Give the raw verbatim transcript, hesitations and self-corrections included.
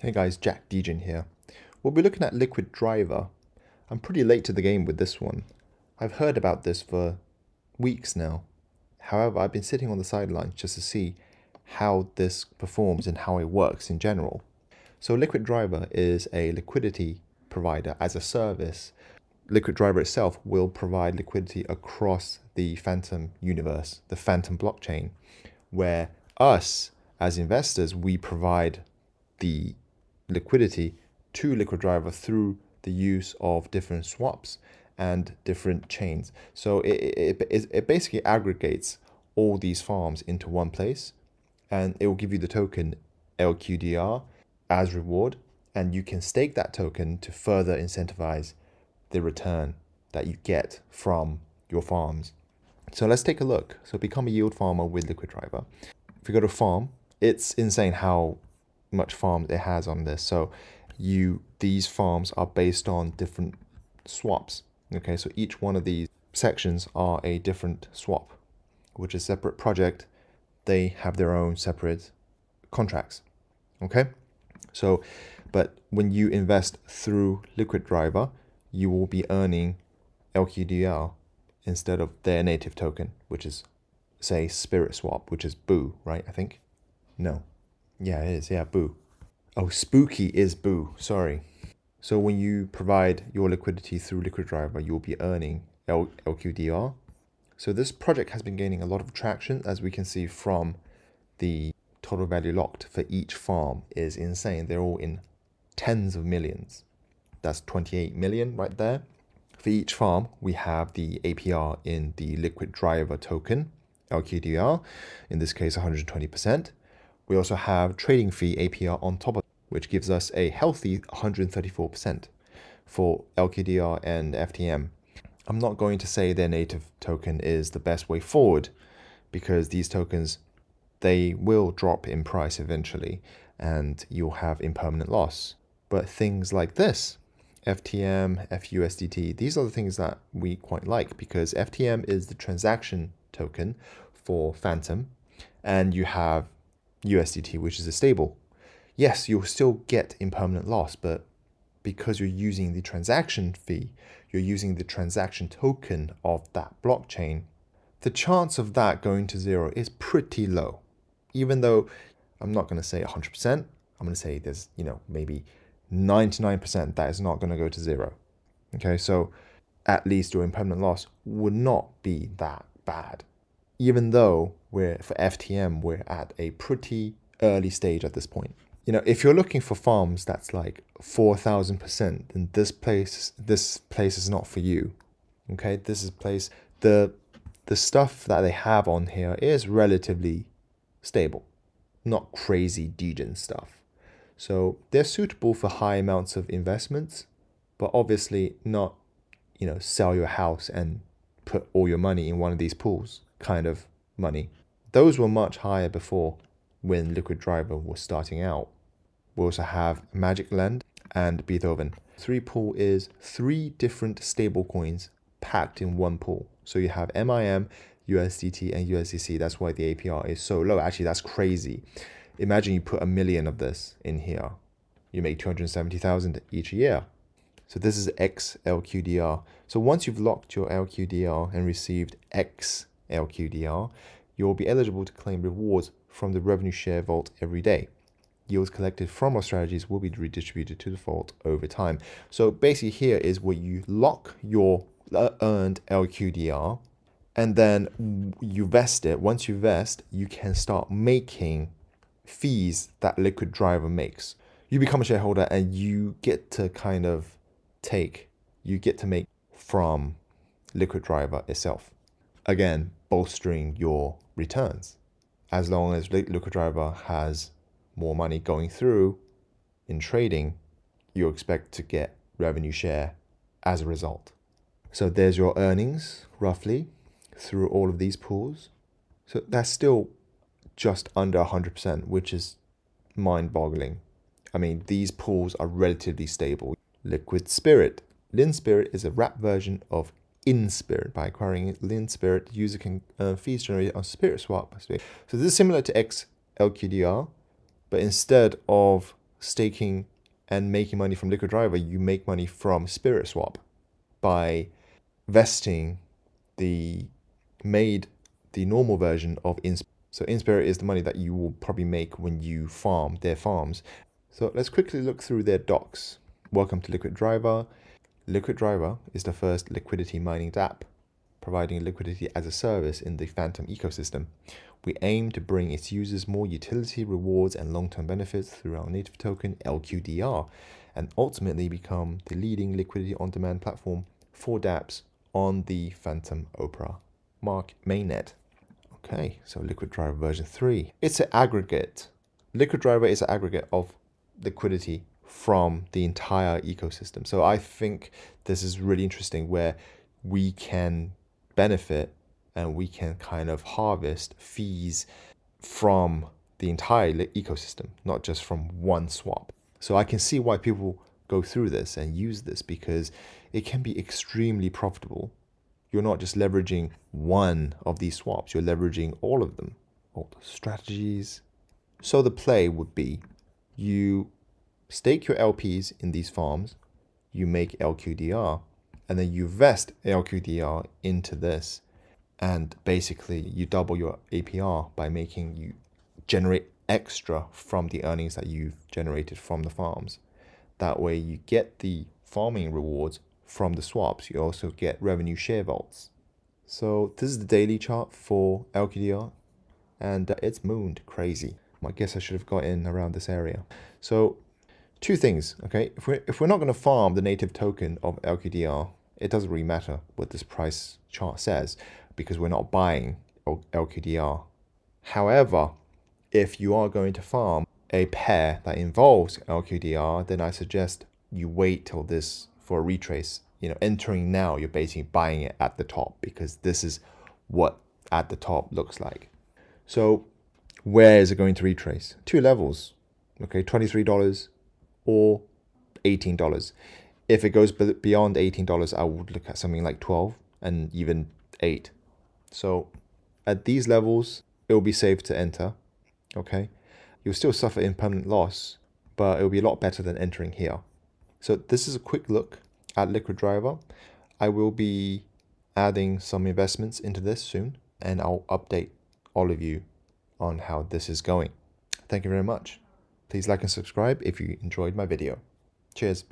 Hey guys, Jack DeGen here. We'll be looking at Liquid Driver. I'm pretty late to the game with this one. I've heard about this for weeks now. However, I've been sitting on the sidelines just to see how this performs and how it works in general. So Liquid Driver is a liquidity provider as a service. Liquid Driver itself will provide liquidity across the Fantom universe, the Fantom blockchain, where us as investors, we provide the liquidity to Liquid Driver through the use of different swaps and different chains. So it, it, it basically aggregates all these farms into one place, and it will give you the token L Q D R as reward, and you can stake that token to further incentivize the return that you get from your farms. So let's take a look. So become a yield farmer with Liquid Driver. If you go to farm, it's insane how much farms it has on this. So you these farms are based on different swaps. Okay, so each one of these sections are a different swap, which is a separate project. They have their own separate contracts. Okay, so but when you invest through Liquid Driver, you will be earning L Q D R instead of their native token, which is say Spirit Swap, which is Boo, right? I think no. Yeah, it is. Yeah, Boo. Oh, Spooky is Boo. Sorry. So when you provide your liquidity through Liquid Driver, you'll be earning L Q D R. So this project has been gaining a lot of traction, as we can see from the total value locked for each farm is insane. They're all in tens of millions. That's twenty-eight million right there. For each farm, we have the A P R in the Liquid Driver token, L Q D R, in this case, one hundred twenty percent. We also have trading fee A P R on top of it, which gives us a healthy one hundred thirty-four percent for L Q D R and F T M. I'm not going to say their native token is the best way forward, because these tokens, they will drop in price eventually and you'll have impermanent loss. But things like this, F T M, F U S D T, these are the things that we quite like, because F T M is the transaction token for Fantom, and you have U S D T, which is a stable. Yes, you'll still get impermanent loss, but because you're using the transaction fee, you're using the transaction token of that blockchain, the chance of that going to zero is pretty low. Even though I'm not going to say one hundred percent, I'm going to say there's, you know, maybe ninety-nine percent that is not going to go to zero. Okay, so at least your impermanent loss would not be that bad. Even though we're for F T M, we're at a pretty early stage at this point. You know, if you're looking for farms that's like four thousand percent, then this place, this place is not for you. Okay, this is place, the, the stuff that they have on here is relatively stable, not crazy degen stuff. So they're suitable for high amounts of investments, but obviously not, you know, sell your house and put all your money in one of these pools kind of money. Those were much higher before when Liquid Driver was starting out. We also have Magic Land and Beethoven. Three pool is three different stable coins packed in one pool. So you have M I M, U S D T and U S C C. That's why the A P R is so low. Actually, that's crazy. Imagine you put a million of this in here. You make two hundred seventy thousand each year. So this is X L Q D R. So once you've locked your L Q D R and received X L Q D R, you'll be eligible to claim rewards from the revenue share vault every day. Yields collected from our strategies will be redistributed to the vault over time. So basically here is where you lock your earned L Q D R, and then you vest it. Once you vest, you can start making fees that Liquid Driver makes. You become a shareholder and you get to kind of take, you get to make from Liquid Driver itself. Again, bolstering your returns. As long as Liquid Driver has more money going through in trading, you expect to get revenue share as a result. So there's your earnings roughly through all of these pools. So that's still just under one hundred percent, which is mind-boggling. I mean, these pools are relatively stable. Liquid Spirit. LinSpirit is a wrap version of InSpirit. By acquiring LinSpirit, the user can earn fees generated on Spirit Swap. So this is similar to X L Q D R, but instead of staking and making money from Liquid Driver, you make money from Spirit Swap by vesting the made the normal version of InSpirit. So InSpirit is the money that you will probably make when you farm their farms. So let's quickly look through their docs. Welcome to Liquid Driver. Liquid Driver is the first liquidity mining app, providing liquidity as a service in the Fantom ecosystem. We aim to bring its users more utility, rewards, and long-term benefits through our native token, L Q D R, and ultimately become the leading liquidity on-demand platform for dApps on the Fantom Opera Mark mainnet. Okay, so Liquid Driver version three. It's an aggregate. Liquid Driver is an aggregate of liquidity from the entire ecosystem. So I think this is really interesting where we can benefit and we can kind of harvest fees from the entire ecosystem, not just from one swap. So I can see why people go through this and use this, because it can be extremely profitable. You're not just leveraging one of these swaps, you're leveraging all of them, all the strategies. So the play would be you stake your L Ps in these farms, you make L Q D R, and then you vest L Q D R into this, and basically you double your A P R by making you generate extra from the earnings that you've generated from the farms. That way you get the farming rewards from the swaps, you also get revenue share vaults. So this is the daily chart for L Q D R, and it's mooned crazy. I guess I should have got in around this area. So two things, okay? If we're, if we're not gonna farm the native token of L Q D R, it doesn't really matter what this price chart says, because we're not buying L Q D R. However, if you are going to farm a pair that involves L Q D R, then I suggest you wait till this for a retrace. You know, entering now, you're basically buying it at the top, because this is what at the top looks like. So where is it going to retrace? Two levels, okay, twenty-three dollars or eighteen dollars. If it goes beyond eighteen dollars, I would look at something like twelve and even eight. So at these levels, it will be safe to enter, okay? You'll still suffer impermanent loss, but it will be a lot better than entering here. So this is a quick look at Liquid Driver. I will be adding some investments into this soon, and I'll update all of you on how this is going. Thank you very much. Please like and subscribe if you enjoyed my video. Cheers.